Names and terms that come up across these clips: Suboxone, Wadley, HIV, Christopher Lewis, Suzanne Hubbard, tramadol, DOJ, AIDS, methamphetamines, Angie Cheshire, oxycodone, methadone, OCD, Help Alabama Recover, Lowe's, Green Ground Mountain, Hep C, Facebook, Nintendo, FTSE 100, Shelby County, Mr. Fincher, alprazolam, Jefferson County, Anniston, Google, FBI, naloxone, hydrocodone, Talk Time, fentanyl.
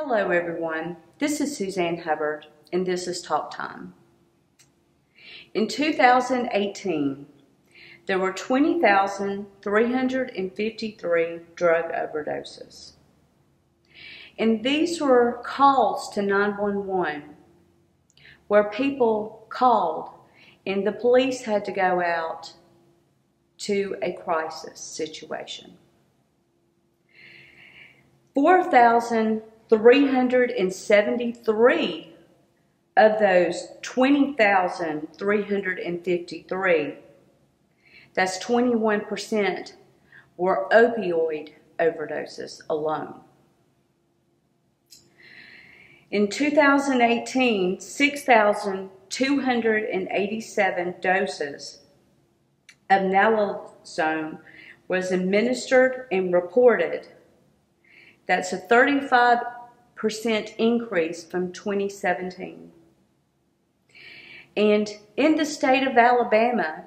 Hello everyone, this is Suzanne Hubbard and this is Talk Time. In 2018, there were 20,353 drug overdoses. And these were calls to 911 where people called and the police had to go out to a crisis situation. 4,373 of those 20,353, that's 21%, were opioid overdoses alone. In 2018, 6,287 doses of naloxone was administered and reported. That's a 35% increase from 2017. And in the state of Alabama,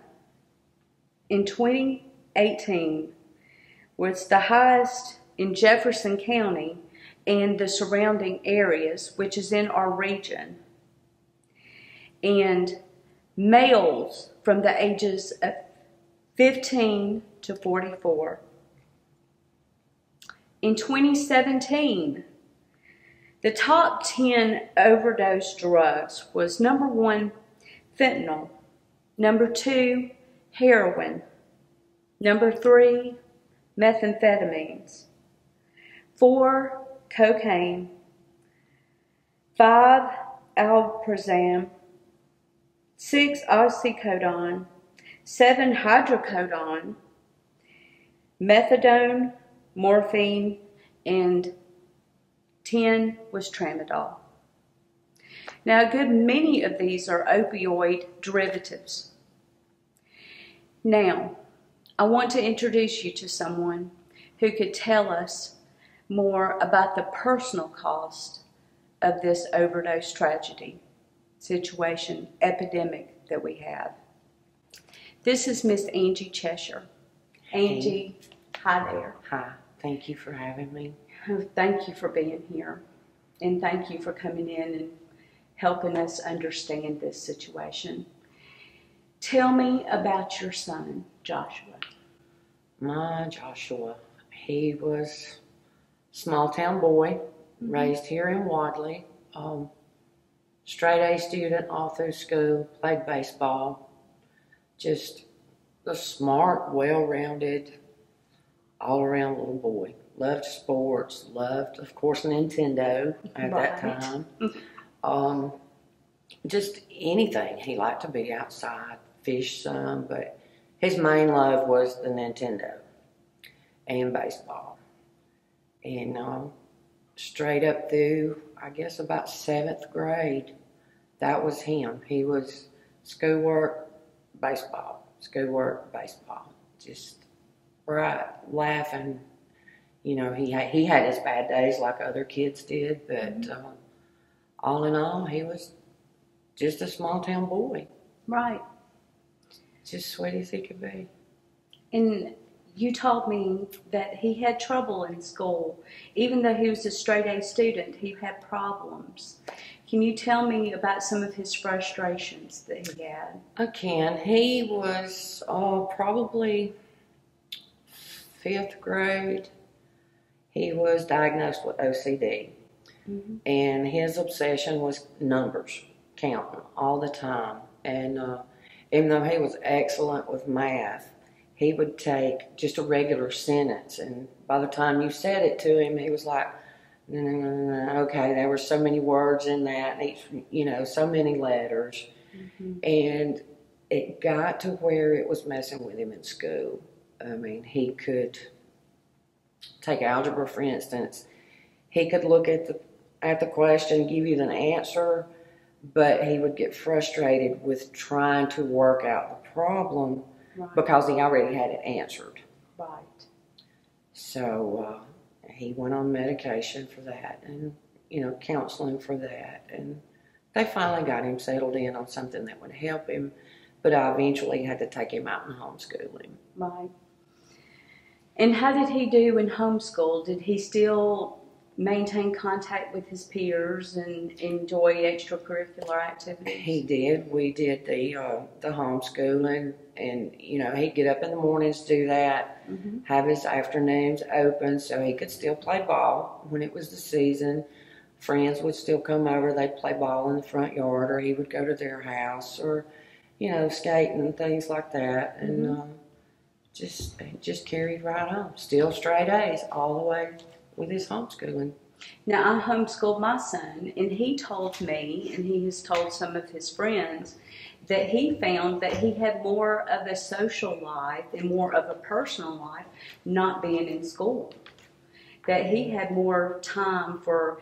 in 2018, was the highest in Jefferson County and the surrounding areas, which is in our region. And males from the ages of 15 to 44. In 2017, the top 10 overdose drugs was number 1, fentanyl, number 2, heroin, number 3, methamphetamines, 4, cocaine, 5, alprazolam, 6, oxycodone, 7, hydrocodone, methadone, morphine, and 10 was tramadol. Now, a good many of these are opioid derivatives. Now, I want to introduce you to someone who could tell us more about the personal cost of this overdose tragedy, situation, epidemic that we have. This is Miss Angie Cheshire. Angie, hi there. Hi. Thank you for having me. Thank you for being here, and thank you for coming in and helping us understand this situation. Tell me about your son, Joshua. My Joshua, he was a small-town boy, raised here in Wadley, straight-A student all through school, played baseball, just a smart, well-rounded, all-around little boy. Loved sports, loved, of course, Nintendo at that time. Just anything. He liked to be outside, fish some, but his main love was the Nintendo and baseball. And straight up through, I guess, about 7th grade, that was him. He was schoolwork, baseball, schoolwork, baseball, just right, laughing. You know, he had his bad days like other kids did, but all in all, he was just a small-town boy. Right. Just sweet as he could be. And you told me that he had trouble in school. Even though he was a straight-A student, he had problems. Can you tell me about some of his frustrations that he had? I can. He was probably 5th grade, he was diagnosed with OCD, and his obsession was numbers, counting all the time. And even though he was excellent with math, he would take just a regular sentence, and by the time you said it to him, he was like, no, no, no, no, okay, there were so many words in that, and each, you know, so many letters, and it got to where it was messing with him in school. I mean, he could take algebra, for instance. He could look at the question, give you an answer, but he would get frustrated with trying to work out the problem because he already had it answered. Right. So he went on medication for that, and counseling for that, and they finally got him settled in on something that would help him. But I eventually had to take him out and homeschool him. Right. And how did he do in homeschool? Did he still maintain contact with his peers and enjoy extracurricular activities? He did. We did the homeschooling, and you know, he'd get up in the mornings, do that, mm-hmm. have his afternoons open so he could still play ball when it was the season. Friends would still come over, they'd play ball in the front yard, or he would go to their house, or you know, skating and things like that. And mm-hmm. Just carried right on. Still straight A's all the way with his homeschooling. Now, I homeschooled my son, and he told me, and he has told some of his friends, that he found that he had more of a social life and more of a personal life not being in school. That he had more time for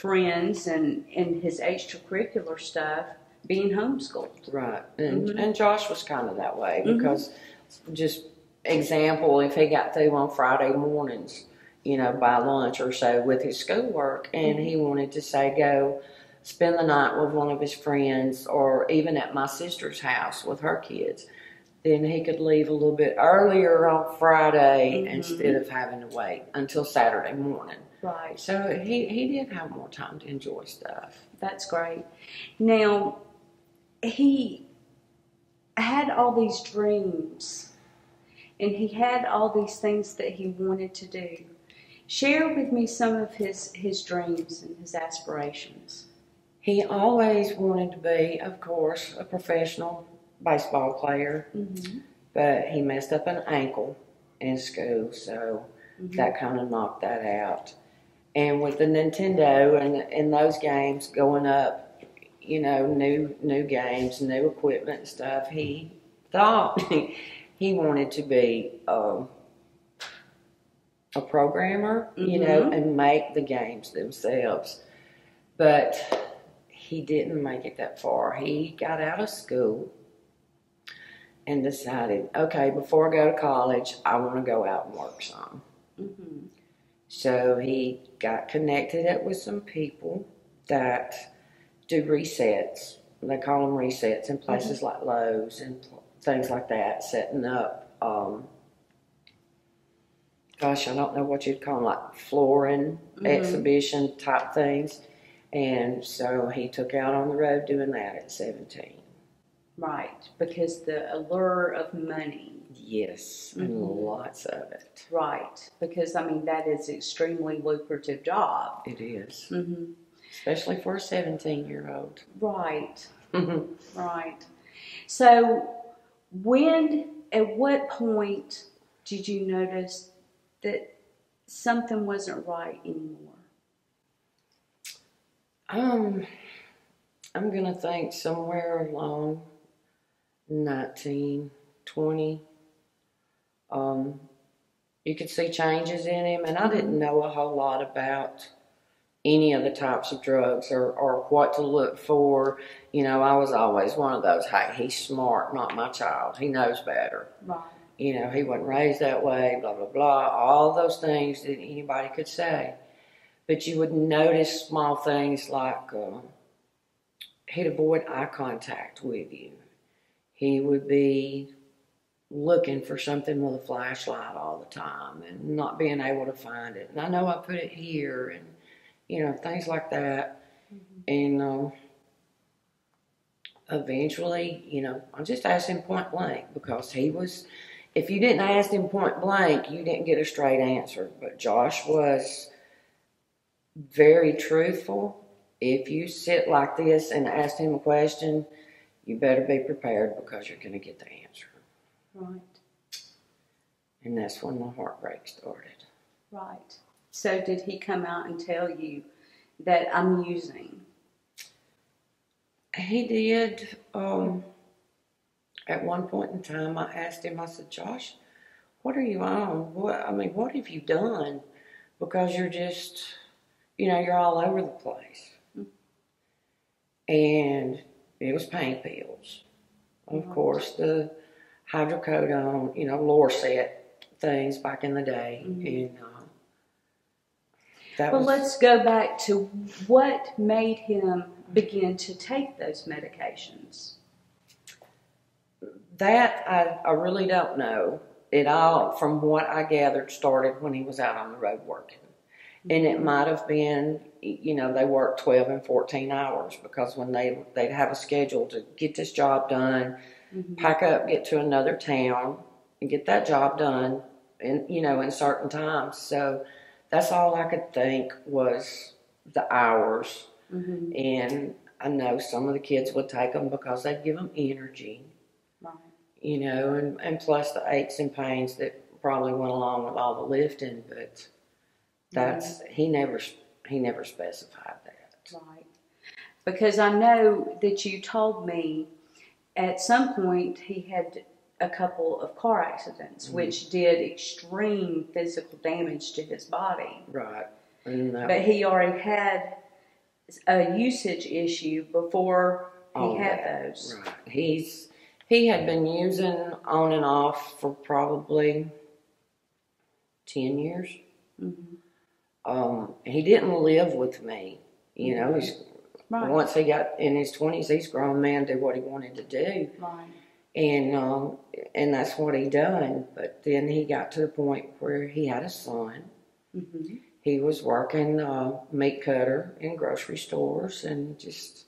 friends and his extracurricular stuff being homeschooled. Right, and, mm-hmm. and Josh was kind of that way because, mm-hmm. just example, if he got through on Friday mornings, you know, by lunch or so with his schoolwork, and mm-hmm. he wanted to say go spend the night with one of his friends or even at my sister's house with her kids, then he could leave a little bit earlier on Friday mm-hmm. instead of having to wait until Saturday morning. Right. So he did have more time to enjoy stuff. That's great. Now, he had all these dreams and he had all these things that he wanted to do. Share with me some of his dreams and his aspirations. He always wanted to be, of course, a professional baseball player, mm-hmm. but he messed up an ankle in school, so mm-hmm. that kind of knocked that out. And with the Nintendo and those games going up, you know, new games, new equipment and stuff, he thought he wanted to be a programmer, mm-hmm. you know, and make the games themselves. But he didn't make it that far. He got out of school and decided, okay, before I go to college, I want to go out and work some. Mm-hmm. So he got connected up with some people that do resets. They call them resets in places mm-hmm. like Lowe's and things like that, setting up gosh, I don't know what you'd call them, like flooring, mm-hmm. exhibition type things. And so he took out on the road doing that at 17. Right, because the allure of money. Yes, mm-hmm. and lots of it. Right, because, I mean, that is an extremely lucrative job. It is. Mm-hmm. Especially for a 17-year-old. Right, mm-hmm. right. So when, at what point did you notice that something wasn't right anymore? I'm going to think somewhere along 19, 20. You could see changes in him, and I didn't know a whole lot about any of the types of drugs or what to look for. You know, I was always one of those, hey, he's smart, not my child. He knows better. Right. You know, he wasn't raised that way, blah, blah, blah. All those things that anybody could say. But you would notice small things like he'd avoid eye contact with you. He would be looking for something with a flashlight all the time and not being able to find it. And I know I put it here and, you know, things like that. Mm-hmm. And eventually, you know, I just asked him point blank because he was... If you didn't ask him point blank, you didn't get a straight answer. But Josh was very truthful. If you sit like this and ask him a question, you better be prepared because you're going to get the answer. Right. And that's when the heartbreak started. Right. So did he come out and tell you that I'm using? He did. At one point in time, I asked him, I said, Josh, what are you on? What have you done? Because you're just, you know, you're all over the place. Mm-hmm. And it was pain pills. Of right. course, the hydrocodone, you know, Lorset things back in the day. Mm-hmm. And that was... let's go back to what made him begin to take those medications. That I really don't know. It all, from what I gathered, started when he was out on the road working. And it might have been, you know, they worked 12 and 14 hours because when they'd have a schedule to get this job done, pack up, get to another town, and get that job done, in, you know, in certain times. So that's all I could think was the hours. And I know some of the kids would take them because they'd give them energy, you know, and plus the aches and pains that probably went along with all the lifting, but that's, he never specified that. Right. Because I know that you told me at some point he had a couple of car accidents, which did extreme physical damage to his body. Right. And but he already had a usage issue before he had those. Right. He had been using on and off for probably 10 years. He didn't live with me. You know, he's, once he got in his 20s, he's grown man, did what he wanted to do. And that's what he done. But then he got to the point where he had a son. He was working meat cutter in grocery stores and just,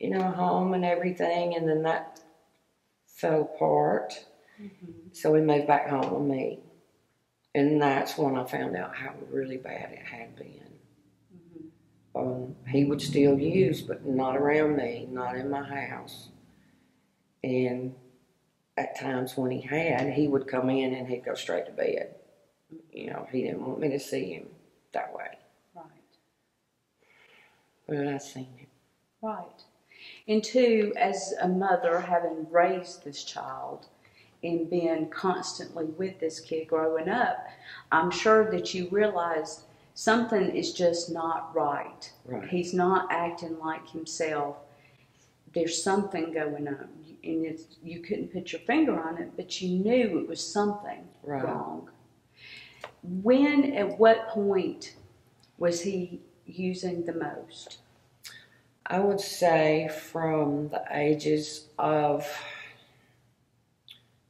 you know, home and everything. And then that fell apart. So he moved back home with me. And that's when I found out how really bad it had been. He would still use, but not around me, not in my house. And at times when he had, he would come in and he'd go straight to bed. You know, he didn't want me to see him that way. But I seen it. And two, as a mother, having raised this child, and being constantly with this kid growing up, I'm sure that you realized something is just not right. He's not acting like himself. There's something going on. And it's, you couldn't put your finger on it, but you knew it was something wrong. When, at what point was he using the most? I would say from the ages of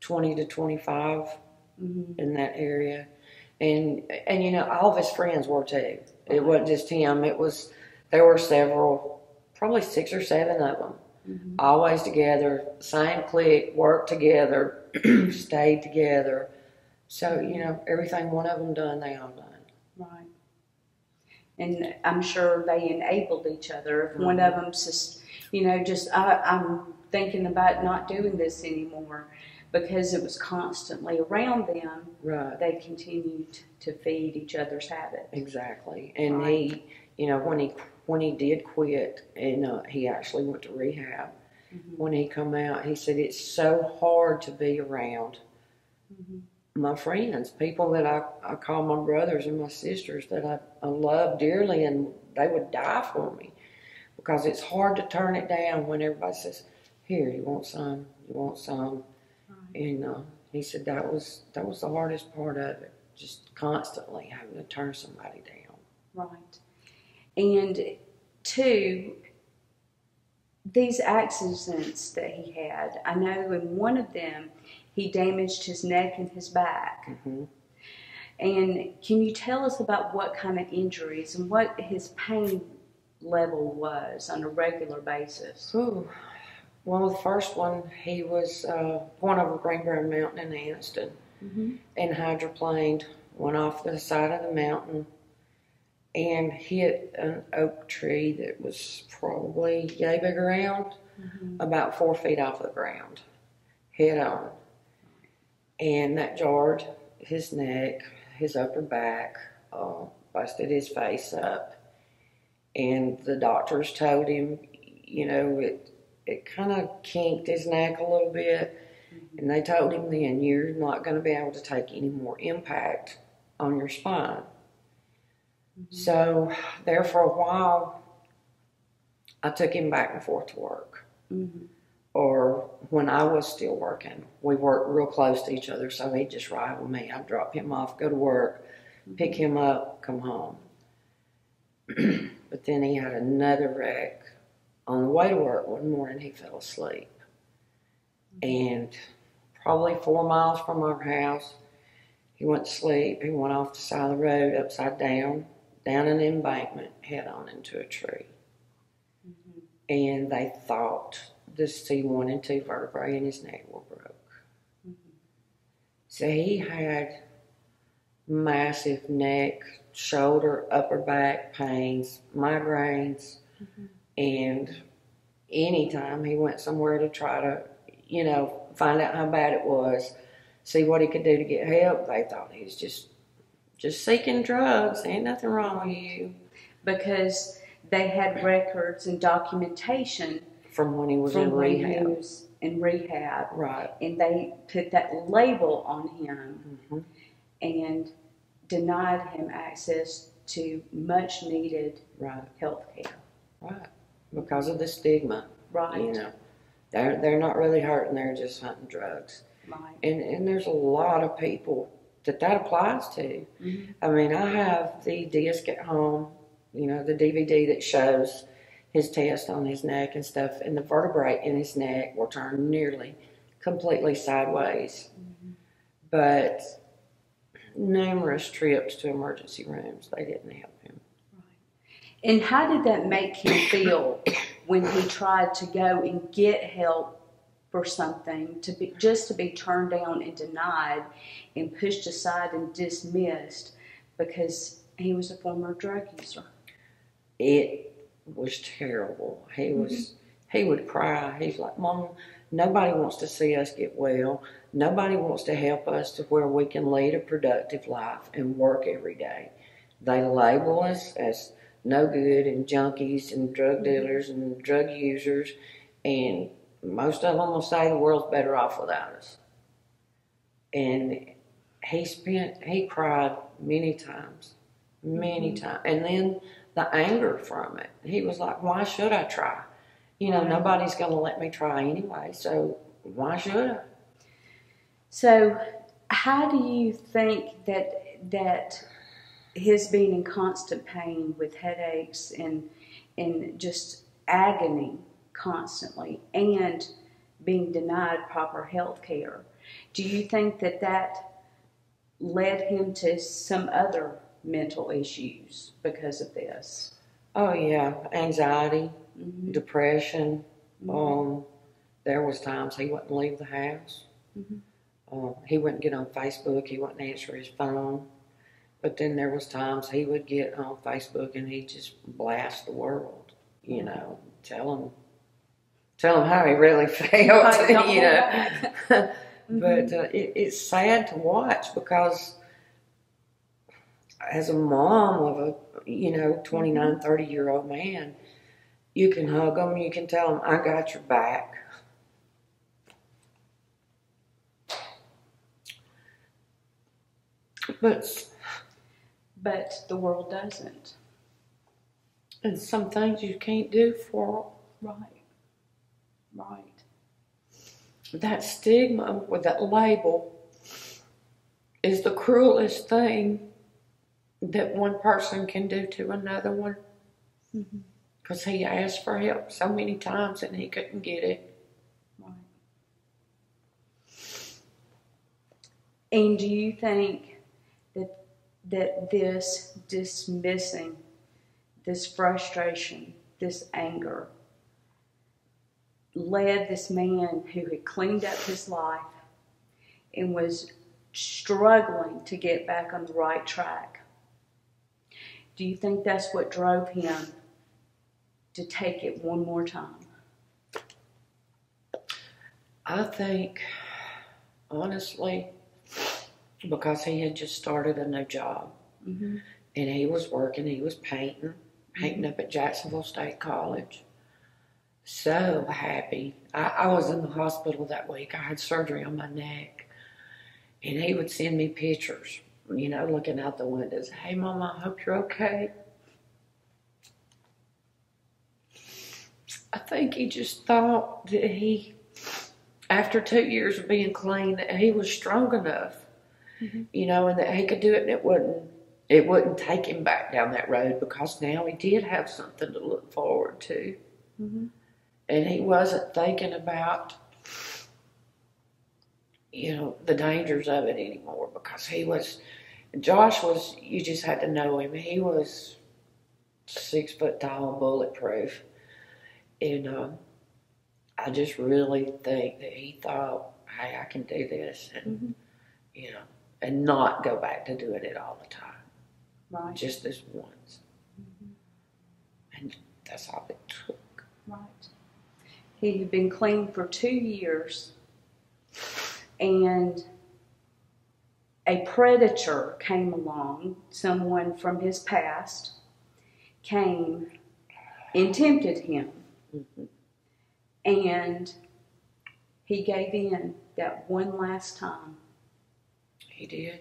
20 to 25 in that area. And you know, all of his friends were too. It wasn't just him. It was, there were several, probably 6 or 7 of them, always together, same clique, worked together, stayed together. So, you know, everything one of them done, they all done. Right. And I'm sure they enabled each other. If one of them, you know, just, I'm thinking about not doing this anymore. Because it was constantly around them, they continued to feed each other's habit. Exactly. And he, you know, when he did quit, and he actually went to rehab, when he come out, he said, it's so hard to be around my friends, people that I call my brothers and my sisters that I love dearly, and they would die for me. Because it's hard to turn it down when everybody says, here, you want some, you want some. And he said that was the hardest part of it, just constantly having to turn somebody down. Right. And two, these accidents that he had, I know in one of them, he damaged his neck and his back. And can you tell us about what kind of injuries and what his pain level was on a regular basis? Well, the first one, he was going over Green Ground Mountain in Anniston and hydroplaned, went off the side of the mountain and hit an oak tree that was probably yay big around, about 4 feet off the ground, head on. And that jarred his neck, his upper back, busted his face up. And the doctors told him, you know, it kind of kinked his neck a little bit, and they told him then, you're not going to be able to take any more impact on your spine. So there for a while, I took him back and forth to work. Or when I was still working, we worked real close to each other, so he'd just ride with me. I'd drop him off, go to work, pick him up, come home. But then he had another wreck. On the way to work one morning, he fell asleep. And probably 4 miles from our house, he went to sleep. He went off the side of the road, upside down, down an embankment, head on into a tree. Mm-hmm. And they thought the C1 and 2 vertebrae in his neck were broke. Mm-hmm. So he had massive neck, shoulder, upper back pains, migraines, mm-hmm. and anytime he went somewhere to try to, you know, find out how bad it was, see what he could do to get help, they thought he was just seeking drugs. Ain't nothing wrong with you. Because they had records and documentation from when he was in rehab. Right. And they put that label on him, mm-hmm. and denied him access to much needed health care. Right. Because of the stigma. Right. You know, they're not really hurting, they're just hunting drugs. Right. And there's a lot of people that applies to. Mm-hmm. I mean, I have the disc at home, you know, the DVD that shows his test on his neck and stuff, and the vertebrae in his neck were turned nearly completely sideways. Mm-hmm. But numerous trips to emergency rooms, they didn't help him. Right. And how did that make him feel when he tried to go and get help for something, to be turned down and denied and pushed aside and dismissed because he was a former drug user? It was terrible. He was, mm-hmm. he would cry. He's like, Mom, nobody wants to see us get well. Nobody wants to help us to where we can lead a productive life and work every day. They label us as no good and junkies and drug dealers mm-hmm. and drug users, and most of them will say the world's better off without us. And he cried many times. And then the anger from it. He was like, why should I try? You know, nobody's going to let me try anyway, so why should I? So how do you think that his being in constant pain with headaches and just agony constantly and being denied proper health care, do you think that led him to some other mental issues because of this? Oh yeah, anxiety, mm-hmm. depression. Mm-hmm. There was times he wouldn't leave the house. Mm-hmm. He wouldn't get on Facebook. He wouldn't answer his phone. But then there was times he would get on Facebook and he'd just blast the world. You know, tell him how he really felt, you know. But it's sad to watch because as a mom of a, you know, 29, 30-year-old man, you can hug him, you can tell him, I got your back. But the world doesn't. And some things you can't do for, right. Right. That stigma with that label is the cruelest thing that one person can do to another one. Because mm-hmm. he asked for help so many times and he couldn't get it. Right. And do you think that this dismissing, this frustration, this anger, led this man who had cleaned up his life and was struggling to get back on the right track? Do you think that's what drove him to take it one more time? I think, honestly, because he had just started a new job, mm-hmm. and he was working, he was painting mm-hmm. up at Jacksonville State College. So happy. I was in the hospital that week. I had surgery on my neck. And he would send me pictures, you know, looking out the windows. Hey, Mama, I hope you're okay. I think he just thought that he, after 2 years of being clean, that he was strong enough, mm-hmm. you know, and that he could do it and it wouldn't take him back down that road because now he did have something to look forward to. Mm-hmm. And he wasn't thinking about, you know, the dangers of it anymore because he was Josh was, you just had to know him. He was 6 foot tall and bulletproof. And I just really think that he thought, hey, I can do this. And, you know, and not go back to doing it all the time. Right. Just this once. And that's all it took. Right. He had been clean for 2 years. And a predator came along, someone from his past, came and tempted him. And he gave in that one last time. He did.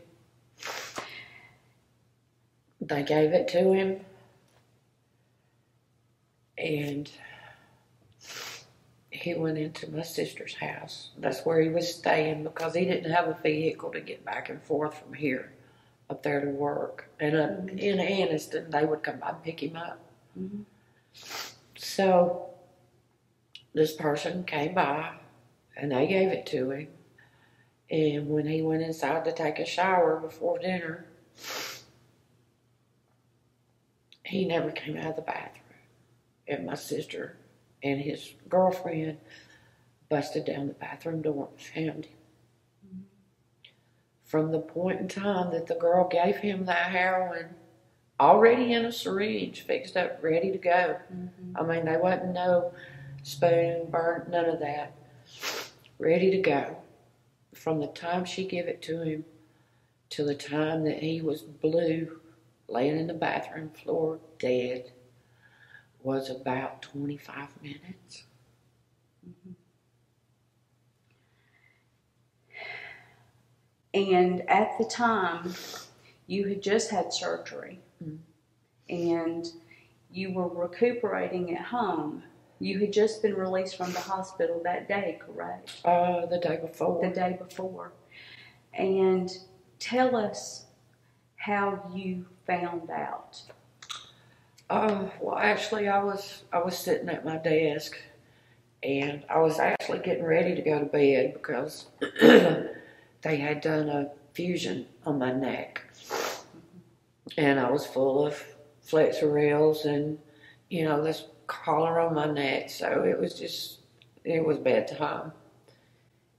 They gave it to him. And he went into my sister's house. That's where he was staying because he didn't have a vehicle to get back and forth from here up there to work. And up in Anniston, they would come by and pick him up. So this person came by, and they gave it to him. And when he went inside to take a shower before dinner, he never came out of the bathroom. And my sister and his girlfriend busted down the bathroom door and found him. From the point in time that the girl gave him that heroin, already in a syringe, fixed up, ready to go. I mean, they wasn't no spoon, burnt, none of that. Ready to go. From the time she gave it to him to the time that he was blue, laying in the bathroom floor, dead, was about 25 minutes. And at the time, you had just had surgery, and you were recuperating at home. You had just been released from the hospital that day, correct? The day before. The day before. And tell us how you found out. Well, actually, I was sitting at my desk, and I was actually getting ready to go to bed because they had done a fusion on my neck, and I was full of flexorils and, you know, this collar on my neck, so it was just, it was bedtime.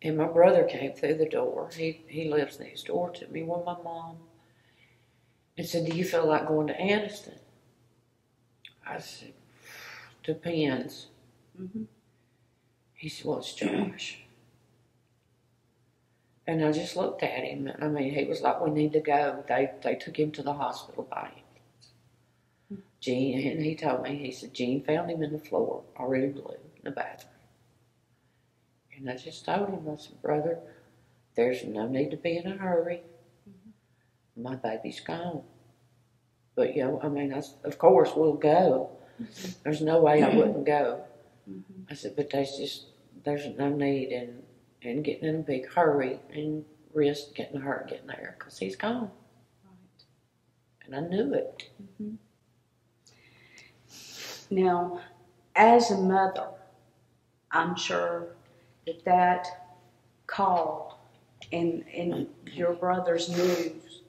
And my brother came through the door. He lives next door to me with my mom, and said, "Do you feel like going to Anniston?" I said, "Depends." He said, "Well, it's Josh." And I just looked at him. I mean, he was like, "We need to go." They took him to the hospital by ambulance. Gene, and he told me, he said, "Gene found him in the floor, already blue, in the bathroom." And I just told him, I said, "Brother, there's no need to be in a hurry. My baby's gone. But, you know, I mean, of course we'll go. There's no way I wouldn't go." I said, "But there's no need in getting in a big hurry and risk getting hurt getting there because he's gone." Right. And I knew it. Now, as a mother, I'm sure that call and your brother's news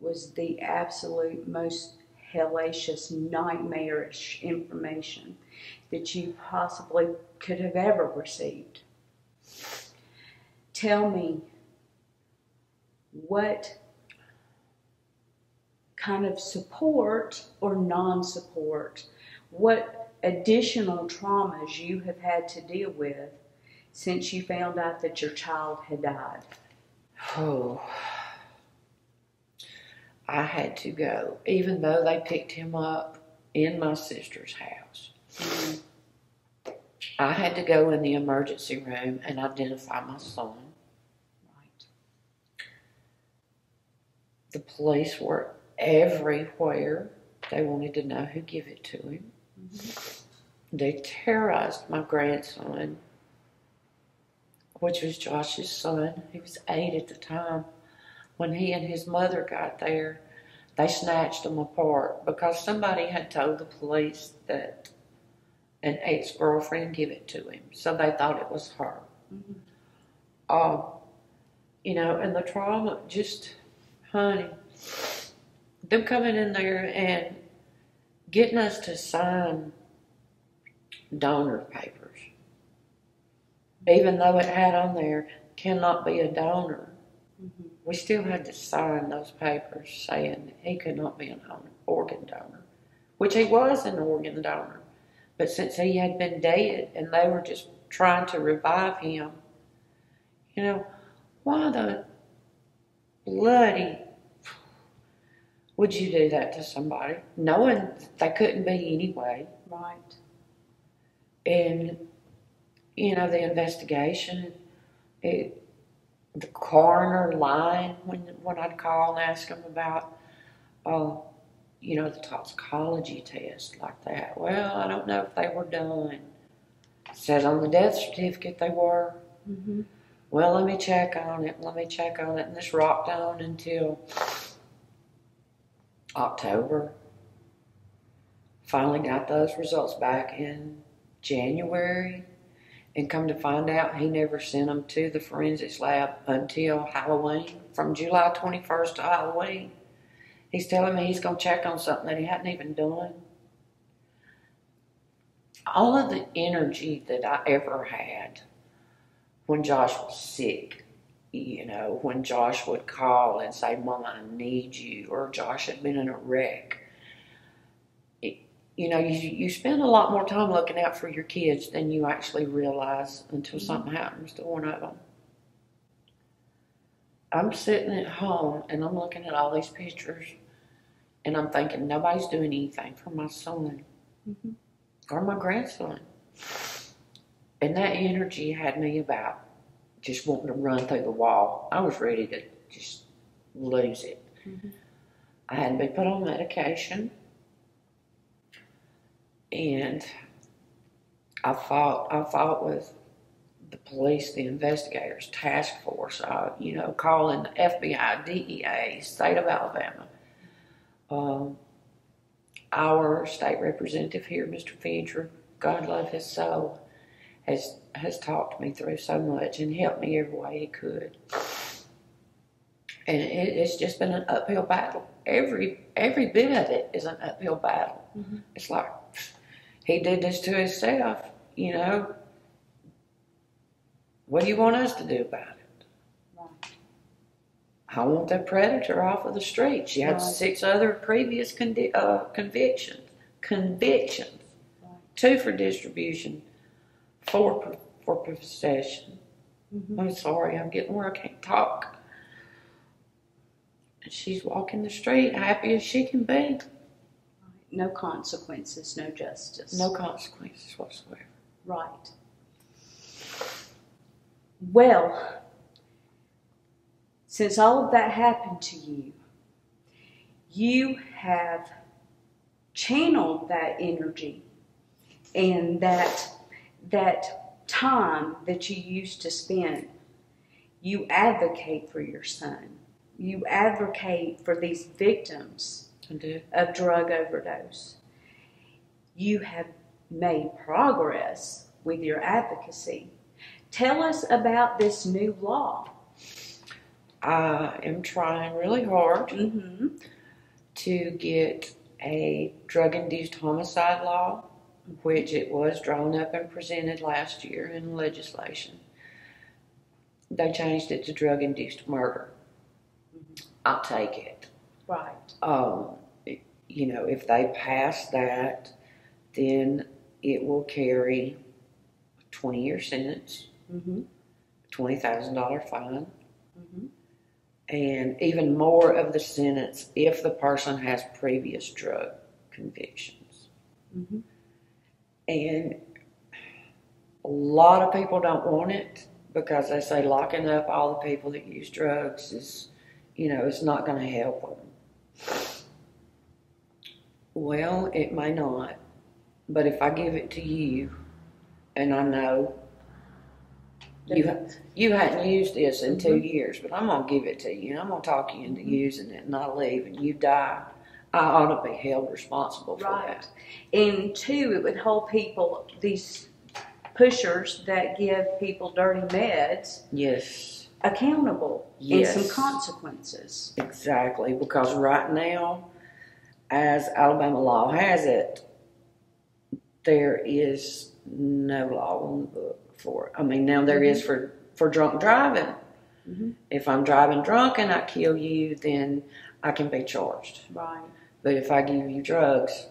was the absolute most hellacious, nightmarish information that you possibly could have ever received. Tell me, what kind of support or non-support, what additional traumas you have had to deal with since you found out that your child had died? Oh, I had to go, even though they picked him up in my sister's house. I had to go in the emergency room and identify my son. Right. The police were everywhere. They wanted to know who gave it to him. They terrorized my grandson, which was Josh's son. He was 8 at the time. When he and his mother got there, they snatched them apart because somebody had told the police that an ex-girlfriend gave it to him, so they thought it was her. You know, and the trauma, just, honey, them coming in there and getting us to sign donor papers, even though it had on there, cannot be a donor. Mm-hmm. We still had to sign those papers saying that he could not be an organ donor, which he was an organ donor. But since he had been dead and they were just trying to revive him, you know, why the bloody would you do that to somebody, knowing that they couldn't be anyway? Right. And, you know, the investigation, the coroner line, when I'd call and ask them about, you know, the toxicology test like that. Well, I don't know if they were done. It said on the death certificate they were. Mm-hmm. Well, let me check on it. Let me check on it. And this rocked on until October. Finally got those results back in January. And come to find out, he never sent them to the forensics lab until Halloween, from July 21st to Halloween. He's telling me he's going to check on something that he hadn't even done. All of the energy that I ever had when Josh was sick, you know, when Josh would call and say, Mama, I need you, or Josh had been in a wreck. You know, you spend a lot more time looking out for your kids than you actually realize until something happens to one of them. I'm sitting at home and I'm looking at all these pictures and I'm thinking nobody's doing anything for my son mm-hmm. or my grandson. And that energy had me about just wanting to run through the wall. I was ready to just lose it. Mm-hmm. I hadn't been put on medication. And I fought with the police, the investigators, task force, you know, calling the FBI, DEA, state of Alabama, our state representative here, Mr. Fincher, God love his soul, has talked me through so much and helped me every way he could. And it's just been an uphill battle. Every bit of it is an uphill battle. Mm-hmm. It's like, he did this to himself, you know. What do you want us to do about it? Right. I want that predator off of the street. She had 6 other previous convictions. Right. 2 for distribution, 4 for possession. Mm-hmm. I'm sorry, I'm getting where I can't talk. And she's walking the street happy as she can be. No consequences, no justice. No consequences whatsoever. Right. Well, since all of that happened to you, you have channeled that energy and that time that you used to spend. You advocate for your son. You advocate for these victims. I do. Of drug overdose. You have made progress with your advocacy. Tell us about this new law. I am trying really hard mm-hmm. to get a drug-induced homicide law, which it was drawn up and presented last year in legislation. They changed it to drug-induced murder. Mm-hmm. I'll take it. Right. You know, if they pass that, then it will carry a 20-year sentence, mm-hmm. $20,000 fine, mm-hmm. and even more of the sentence if the person has previous drug convictions. Mm-hmm. And a lot of people don't want it because they say locking up all the people that use drugs is, you know, it's not going to help them. Well, it may not, but if I give it to you, and I know you hadn't used this in 2 years, but I'm going to give it to you, and I'm going to talk you into using it, and I leave, and you die, I ought to be held responsible for that. And two, it would hold people, these pushers that give people dirty meds. Yes. accountable and some consequences. Exactly, because right now, as Alabama law has it, there is no law on the book for it. I mean, now there is for drunk driving. Mm-hmm. If I'm driving drunk and I kill you, then I can be charged. Right. But if I give you drugs,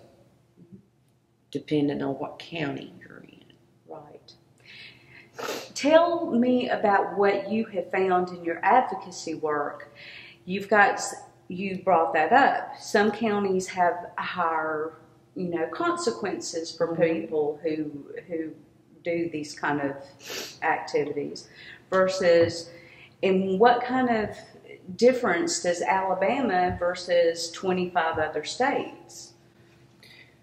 depending on what county you're in. Right. Tell me about what you have found in your advocacy work. You brought that up. Some counties have higher, consequences for people who do these kind of activities versus, and what kind of difference does Alabama versus 25 other states?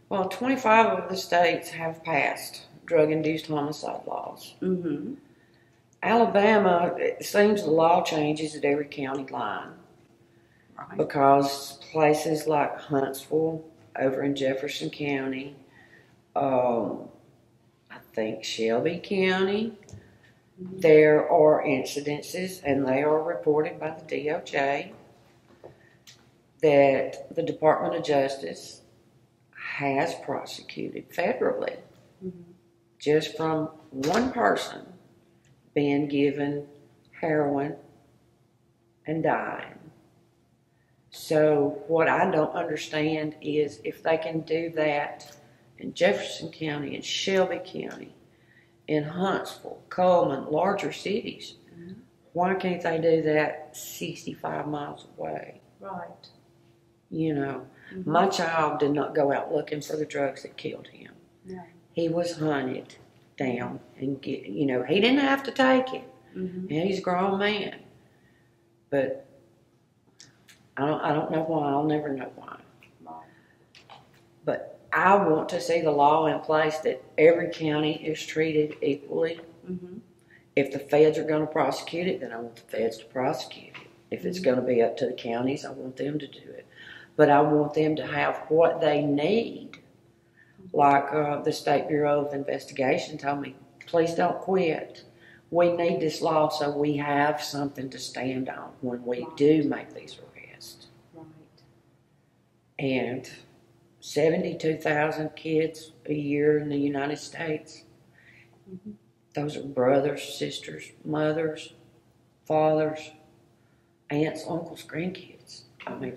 Well, 25 of the states have passed drug-induced homicide laws. Mm-hmm. Alabama, it seems the law changes at every county line. Right. Because places like Huntsville, over in Jefferson County, I think Shelby County, there are incidences, and they are reported by the DOJ, that the Department of Justice has prosecuted federally just from one person being given heroin and dying. So what I don't understand is if they can do that in Jefferson County, in Shelby County, in Huntsville, Coleman, larger cities, why can't they do that 65 miles away? Right. My child did not go out looking for the drugs that killed him. No. He was hunted down and, he didn't have to take it. Mm-hmm. And he's a grown man. But I don't know why. I'll never know why. But I want to see the law in place that every county is treated equally. Mm-hmm. If the feds are going to prosecute it, then I want the feds to prosecute it. If it's going to be up to the counties, I want them to do it. But I want them to have what they need. Like the State Bureau of Investigation told me, please don't quit. We need this law so we have something to stand on when we do make these arrests. Right. And 72,000 kids a year in the United States. Mm-hmm. Those are brothers, sisters, mothers, fathers, aunts, uncles, grandkids. I mean,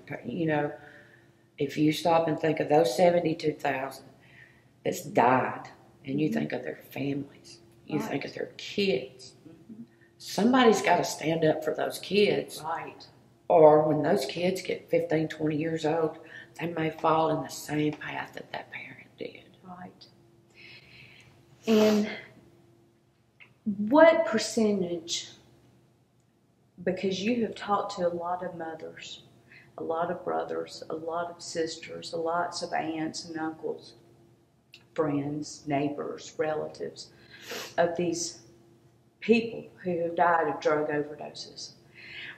if you stop and think of those 72,000 that's died, and you think of their families, you think of their kids, somebody's got to stand up for those kids. Right. Or when those kids get 15, 20 years old, they may fall in the same path that parent did. Right. And what percentage, because you have talked to a lot of mothers, a lot of brothers, a lot of sisters, lots of aunts and uncles, friends, neighbors, relatives, of these people who have died of drug overdoses.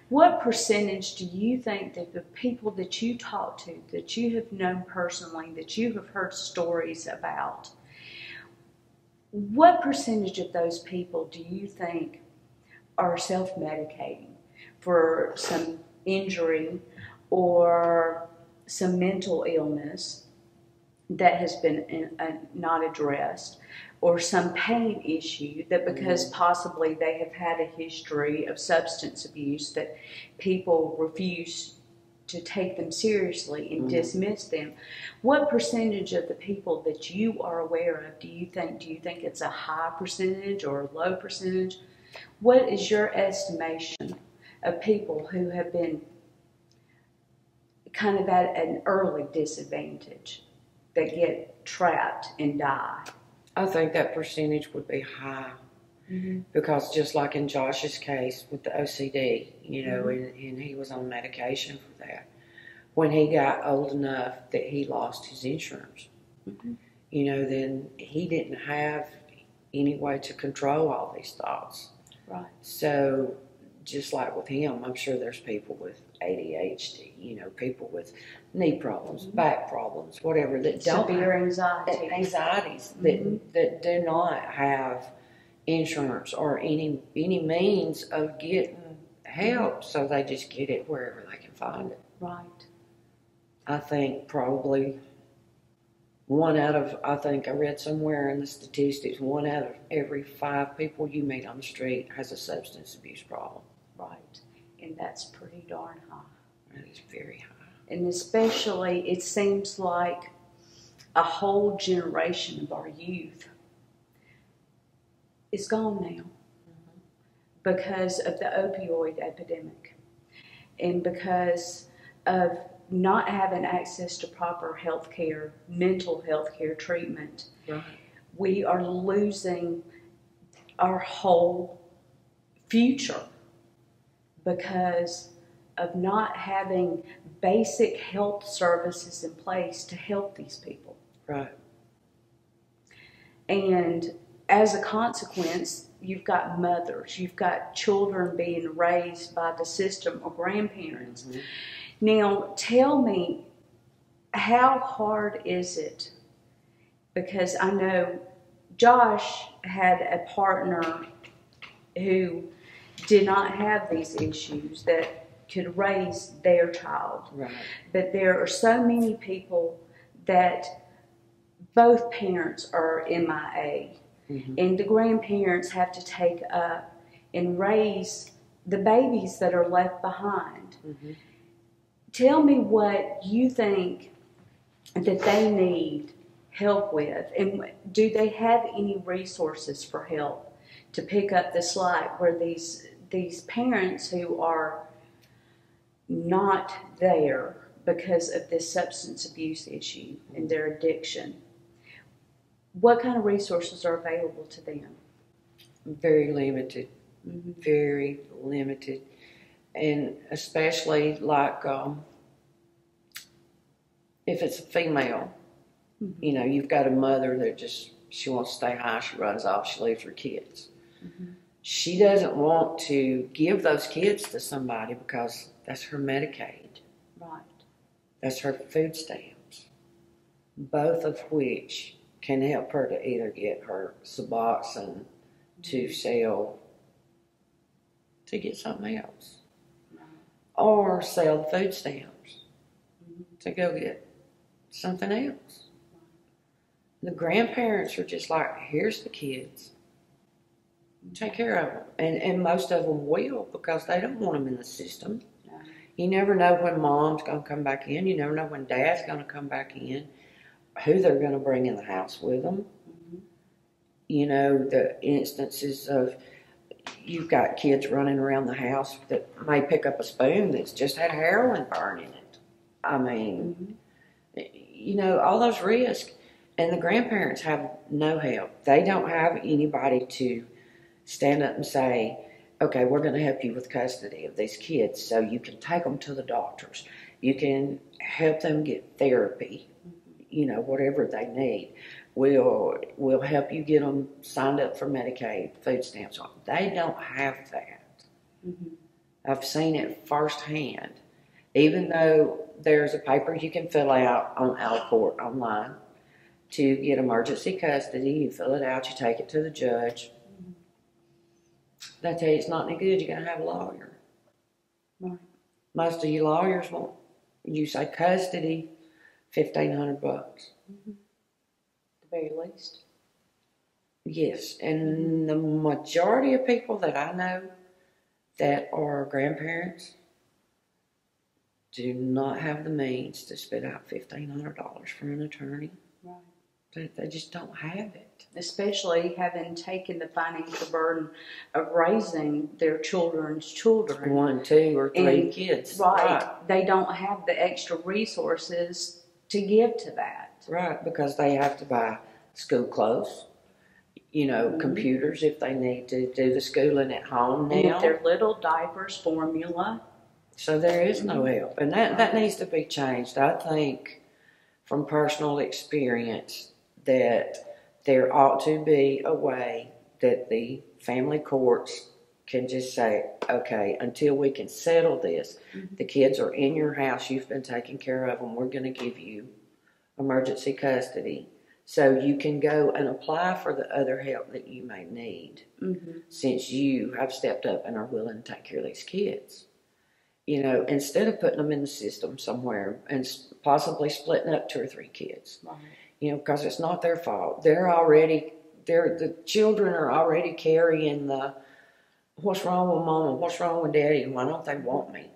What percentage do you think that the people that you talk to, that you have known personally, that you have heard stories about, what percentage of those people do you think are self-medicating for some injury or some mental illness that has been not addressed, or some pain issue that because possibly they have had a history of substance abuse that people refuse to take them seriously and dismiss them. What percentage of the people that you are aware of do you think it's a high percentage or a low percentage? What is your estimation of people who have been kind of at an early disadvantage that get trapped and die? I think that percentage would be high because just like in Josh's case with the OCD, and he was on medication for that. When he got old enough that he lost his insurance, then he didn't have any way to control all these thoughts. Right. So just like with him, I'm sure there's people with ADHD, people with knee problems, back problems, whatever, that don't have anxieties that do not have insurance or any means of getting help, so they just get it wherever they can find it. Right. I think probably I think I read somewhere in the statistics, 1 out of every 5 people you meet on the street has a substance abuse problem. Right. And that's pretty darn high. That is very high. And especially, it seems like a whole generation of our youth is gone now because of the opioid epidemic and because of not having access to proper health care, mental health care treatment. Right. We are losing our whole future because of not having basic health services in place to help these people. Right. And as a consequence, you've got mothers, you've got children being raised by the system or grandparents. Mm-hmm. Now, tell me, how hard is it? Because I know Josh had a partner who did not have these issues that could raise their child. Right. But there are so many people that both parents are MIA, mm-hmm. and the grandparents have to take up and raise the babies that are left behind. Mm-hmm. Tell me what you think that they need help with, and do they have any resources for help to pick up the slack where these parents who are not there because of this substance abuse issue and their addiction, what kind of resources are available to them? Very limited, mm-hmm. very limited. And especially, like, if it's a female, mm-hmm. you know, you've got a mother that just, she wants to stay high, she runs off, she leaves her kids. Mm-hmm. She doesn't want to give those kids to somebody because that's her Medicaid. Right. That's her food stamps, both of which can help her to either get her Suboxone, mm-hmm. to get something else. Or sell food stamps mm-hmm. to go get something else. The grandparents are just like, here's the kids. Take care of them. And most of them will, because they don't want them in the system. No. You never know when mom's going to come back in. You never know when dad's going to come back in, who they're going to bring in the house with them. Mm-hmm. You know, the instances of... You've got kids running around the house that may pick up a spoon that's just had heroin burn in it. I mean, mm-hmm. you know, all those risks. And the grandparents have no help. They don't have anybody to stand up and say, okay, we're going to help you with custody of these kids so you can take them to the doctors. You can help them get therapy, you know, whatever they need. We'll help you get them signed up for Medicaid, food stamps. They don't have that. Mm-hmm. I've seen it firsthand. Even though there's a paper you can fill out on Alcourt online to get emergency custody, you fill it out, you take it to the judge. Mm-hmm. They tell you it's not any good, you're going to have a lawyer. Right. Most of you lawyers won't. You say custody, $1,500. Mm-hmm. Very least. Yes, and the majority of people that I know that are grandparents do not have the means to spit out $1,500 for an attorney. Right. They just don't have it. Especially having taken the financial burden of raising their children's children. 1, 2, or 3 kids. Right. They don't have the extra resources to give to that. Right, because they have to buy school clothes, you know, mm-hmm. computers if they need to do the schooling at home now. And if they're little, diapers, formula. So there is no help. And that needs to be changed. I think from personal experience that there ought to be a way that the family courts can just say, okay, until we can settle this, mm-hmm. the kids are in your house, you've been taking care of them, we're going to give you emergency custody So you can go and apply for the other help that you may need, mm-hmm. since you have stepped up and are willing to take care of these kids. You know, instead of putting them in the system somewhere and possibly splitting up 2 or 3 kids, right. you know, because it's not their fault. The children are already carrying the, what's wrong with mom and what's wrong with daddy and why don't they want me?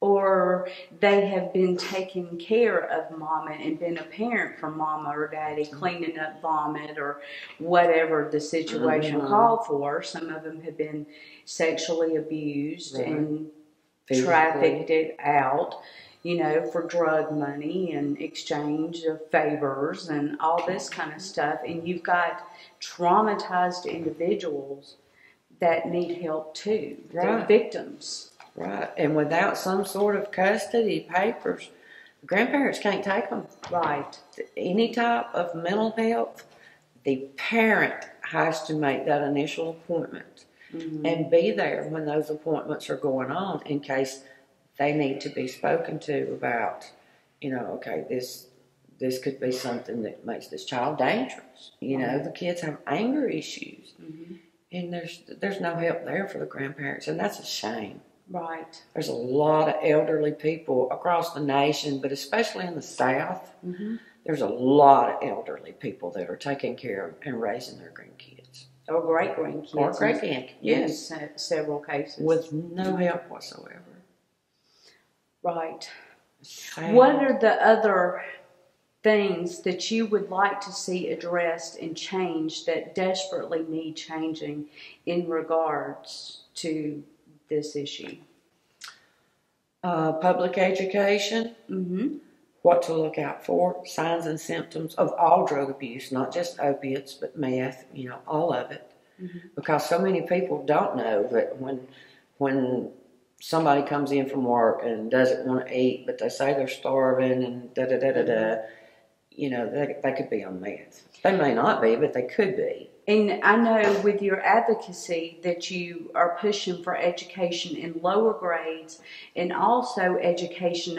Or they have been taking care of mama and been a parent for mama or daddy, cleaning up vomit or whatever the situation mm-hmm. called for. Some of them have been sexually abused right. and physically. Trafficked it out, you know, for drug money and exchange of favors and all this kind of stuff. And you've got traumatized individuals that need help too. Right. They're victims. Right, and without some sort of custody papers, grandparents can't take them. Right. Any type of mental health, the parent has to make that initial appointment mm-hmm. and be there when those appointments are going on in case they need to be spoken to about, you know, okay, this could be something that makes this child dangerous. You know, the kids have anger issues, mm-hmm. and there's no help there for the grandparents, and that's a shame. Right. There's a lot of elderly people across the nation, but especially in the South, mm-hmm. there's a lot of elderly people that are taking care of and raising their grandkids. Or great-grandkids. Or great-grandkids, yes. In several cases. With no help whatsoever. Right. What are the other things that you would like to see addressed and changed that desperately need changing in regards to this issue? Public education, mm-hmm. what to look out for, signs and symptoms of all drug abuse, not just opiates, but meth, you know, all of it. Mm-hmm. Because so many people don't know that when somebody comes in from work and doesn't want to eat, but they say they're starving and da-da-da-da-da, you know, they could be on meth. They may not be, but they could be. And I know with your advocacy that you are pushing for education in lower grades and also education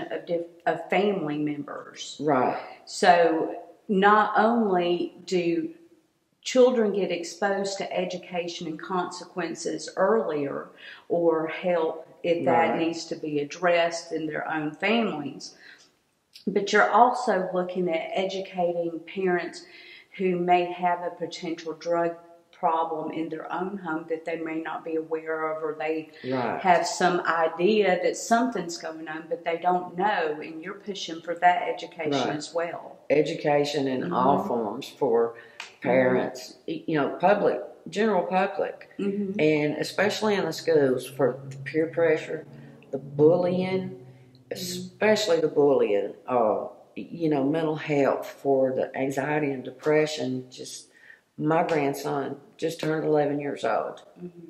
of family members. Right. So not only do children get exposed to education and consequences earlier or help if that right. needs to be addressed in their own families, but you're also looking at educating parents who may have a potential drug problem in their own home that they may not be aware of, or they right. have some idea that something's going on, but they don't know, and you're pushing for that education right. as well. Education in mm-hmm. all forms for parents, mm-hmm. you know, public, general public, mm-hmm. and especially in the schools for the peer pressure, the bullying, mm-hmm. especially the bullying, you know, mental health for the anxiety and depression. Just my grandson just turned 11 years old. Mm-hmm.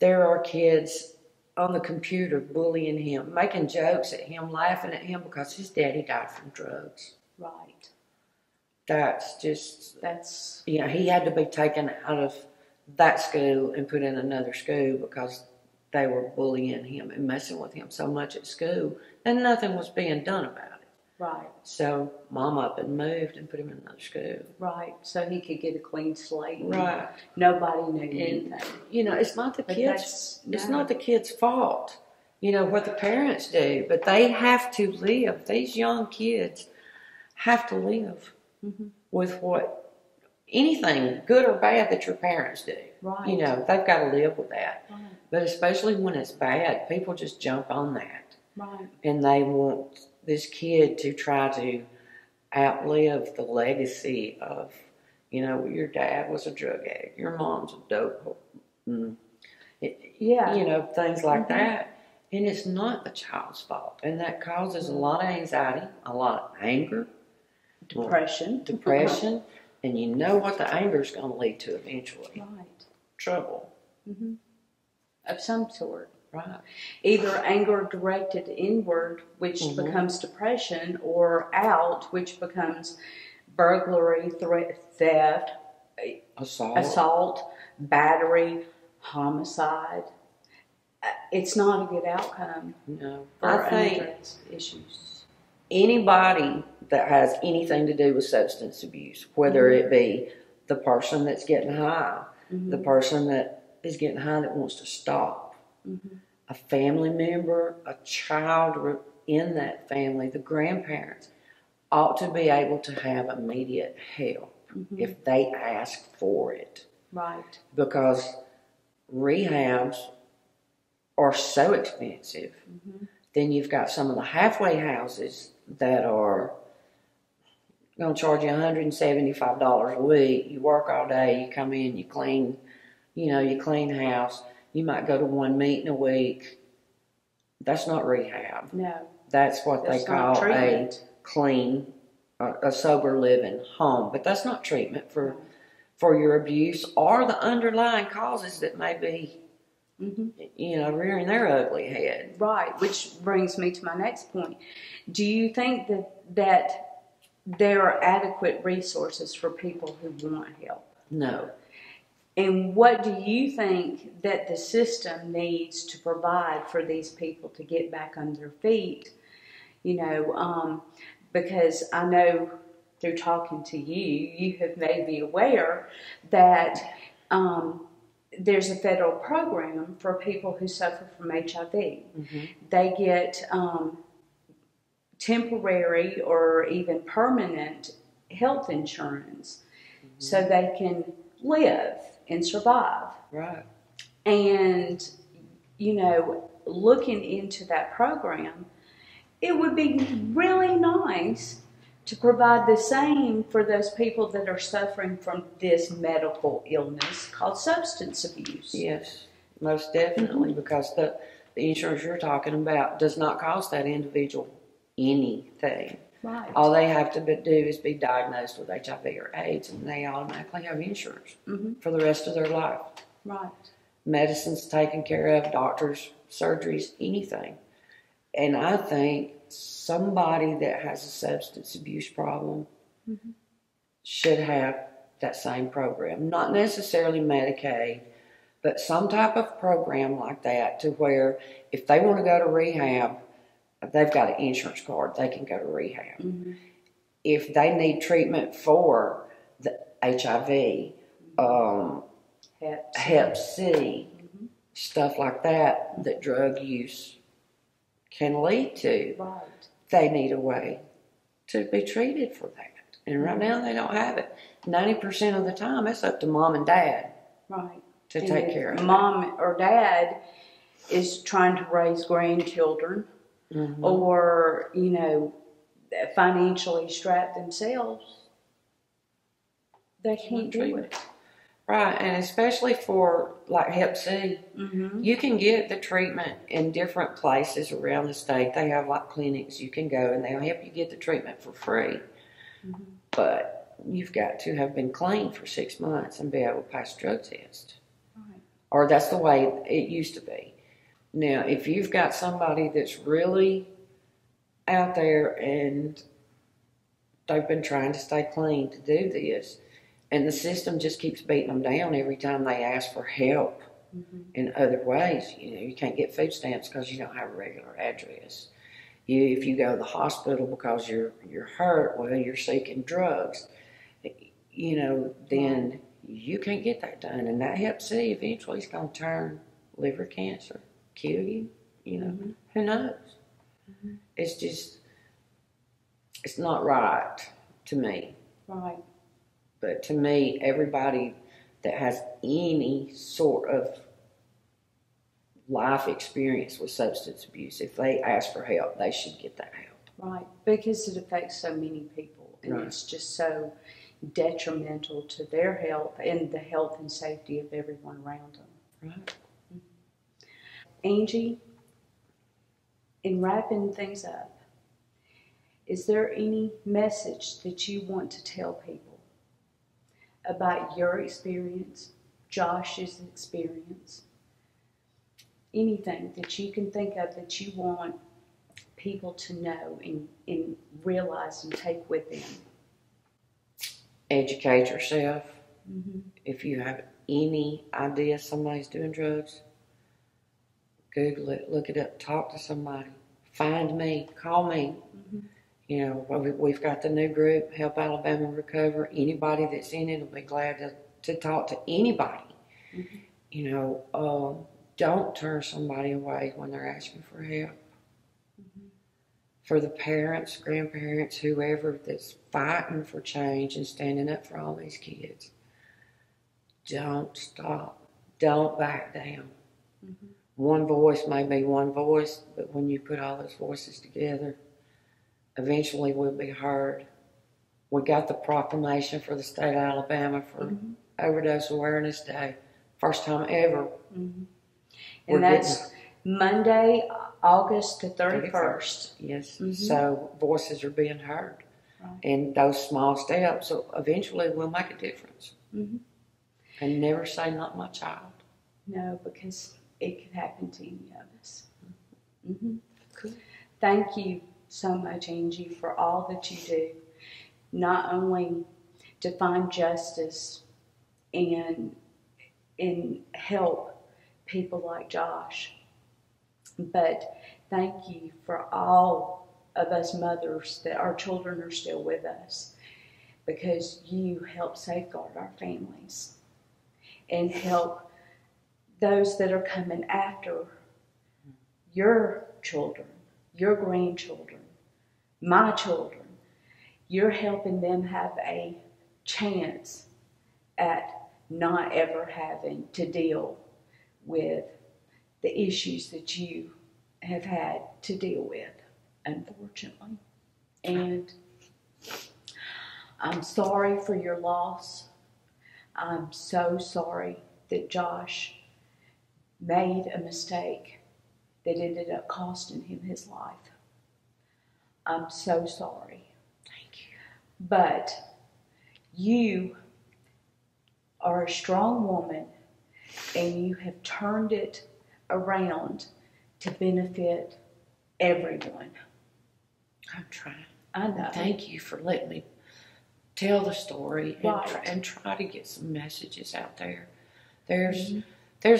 There are kids on the computer bullying him, making jokes at him, laughing at him because his daddy died from drugs. Right. That's you know, he had to be taken out of that school and put in another school because they were bullying him and messing with him so much at school, and nothing was being done about it. Right. So mom up and moved and put him in another school. Right. So he could get a clean slate. Right. Nobody knew anything. You know, it's not the kids. It's not the kids' fault. You know what the parents do, but they have to live. These young kids have to live mm-hmm. with what anything good or bad that your parents do. Right. You know, they've got to live with that. Right. But especially when it's bad, people just jump on that. Right. And they want this kid to try to outlive the legacy of, you know, your dad was a drug addict, your mom's a dope, yeah, you know, things like mm-hmm. that. And it's not the child's fault, and that causes a lot of anxiety, a lot of anger, depression, and you know what the anger is going to lead to eventually? Right, trouble mm-hmm. of some sort. Right. Either anger directed inward, which mm-hmm. becomes depression, or out, which becomes burglary, theft, assault, battery, homicide. It's not a good outcome. No, for I think issues. anybody that has anything to do with substance abuse, whether it be the person that's getting high, the person that is getting high that wants to stop, a family member, a child in that family, the grandparents, ought to be able to have immediate help if they ask for it. Right. Because rehabs are so expensive. Then you've got some of the halfway houses that are going to charge you $175 a week. You work all day, you come in, you clean, you know, you clean house. You might go to one meeting a week. That's not rehab. No. That's what they call a clean, a sober living home. But that's not treatment for your abuse or the underlying causes that may be, you know, rearing their ugly head. Right, which brings me to my next point. Do you think that there are adequate resources for people who want help? No. And what do you think that the system needs to provide for these people to get back on their feet? You know, because I know through talking to you, you have made me aware that there's a federal program for people who suffer from HIV. They get temporary or even permanent health insurance so they can live and survive. Right. And, you know, looking into that program, it would be really nice to provide the same for those people that are suffering from this medical illness called substance abuse. Yes, most definitely, because the insurance you're talking about does not cost that individual anything. Right. All they have to do is be diagnosed with HIV or AIDS, and they automatically have insurance for the rest of their life. Right. Medicine's taken care of, doctors, surgeries, anything. And I think somebody that has a substance abuse problem should have that same program. Not necessarily Medicaid, but some type of program like that to where if they want to go to rehab, they've got an insurance card, they can go to rehab. If they need treatment for the HIV, Hep C, stuff like that, that drug use can lead to, they need a way to be treated for that. And right now they don't have it. 90% of the time, it's up to mom and dad to take care of. Mom or dad is trying to raise grandchildren, or, you know, financially strapped themselves, they can't do it. Right, and especially for, like, Hep C, you can get the treatment in different places around the state. They have, like, clinics you can go, and they'll help you get the treatment for free. But you've got to have been clean for 6 months and be able to pass drug test. Or that's the way it used to be. Now, if you've got somebody that's really out there and they've been trying to stay clean to do this, and the system just keeps beating them down every time they ask for help in other ways. You know, you can't get food stamps because you don't have a regular address. If you go to the hospital because you're hurt, well, you're seeking drugs, you know, then you can't get that done. And that Hep C eventually is going to turn liver cancer, kill you, you know, who knows? It's just, it's not right to me. Right. But to me, everybody that has any sort of life experience with substance abuse, if they ask for help, they should get that help. Right, because it affects so many people, and it's just so detrimental to their health and the health and safety of everyone around them. Right. Angie, in wrapping things up, is there any message that you want to tell people about your experience, Josh's experience, anything that you can think of that you want people to know and realize and take with them? Educate yourself. If you have any idea somebody's doing drugs, Google it, look it up, talk to somebody, find me, call me. You know, we've got the new group, Help Alabama Recover. Anybody that's in it will be glad to talk to anybody. Mm-hmm. You know, don't turn somebody away when they're asking for help. Mm-hmm. For the parents, grandparents, whoever that's fighting for change and standing up for all these kids, don't stop. Don't back down. Mm-hmm. One voice may be one voice, but when you put all those voices together, eventually we'll be heard. We got the proclamation for the state of Alabama for mm-hmm. Overdose Awareness Day. First time ever. Mm-hmm. And that's Monday, August the 31st. Yes. Mm-hmm. So voices are being heard. Right. And those small steps, so eventually will make a difference. Mm-hmm. And never say, not my child. No, because it could happen to any of us. Mm-hmm. Cool. Thank you so much, Angie, for all that you do, not only to find justice and help people like Josh, but thank you for all of us mothers that our children are still with us, because you help safeguard our families and help those that are coming after your children, your grandchildren, my children. You're helping them have a chance at not ever having to deal with the issues that you have had to deal with, unfortunately. And I'm sorry for your loss. I'm so sorry that Josh made a mistake that ended up costing him his life. I'm so sorry. Thank you. But you are a strong woman, and you have turned it around to benefit everyone. I'm trying. I know. Thank you for letting me tell the story and try to get some messages out there. There's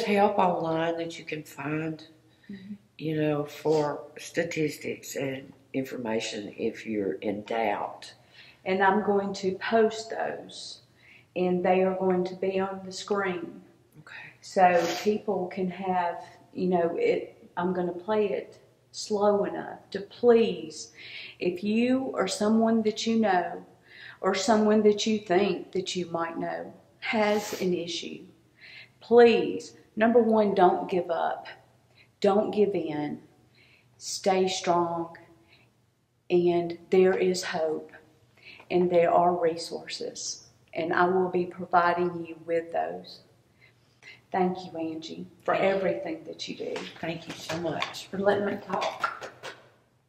help online that you can find. Mm-hmm. You know, for statistics and information if you're in doubt. And I'm going to post those, and they are going to be on the screen. Okay. So people can have, you know, I'm going to play it slow enough to please, if you or someone that you know or someone that you think that you might know has an issue, please, number one, don't give up. Don't give in. Stay strong. And there is hope. And there are resources. And I will be providing you with those. Thank you, Angie, for everything that you do. Thank you so much for letting me talk.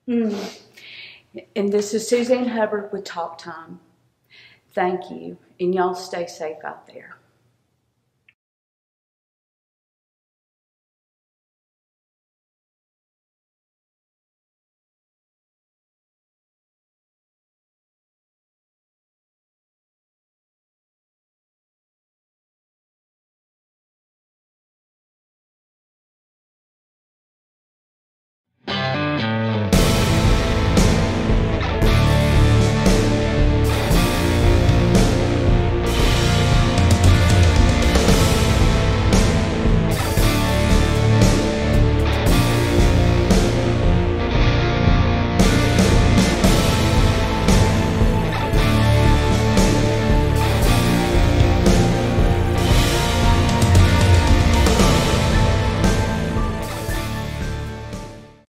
And this is Suzanne Hubbard with Talk Time. Thank you. And y'all stay safe out there.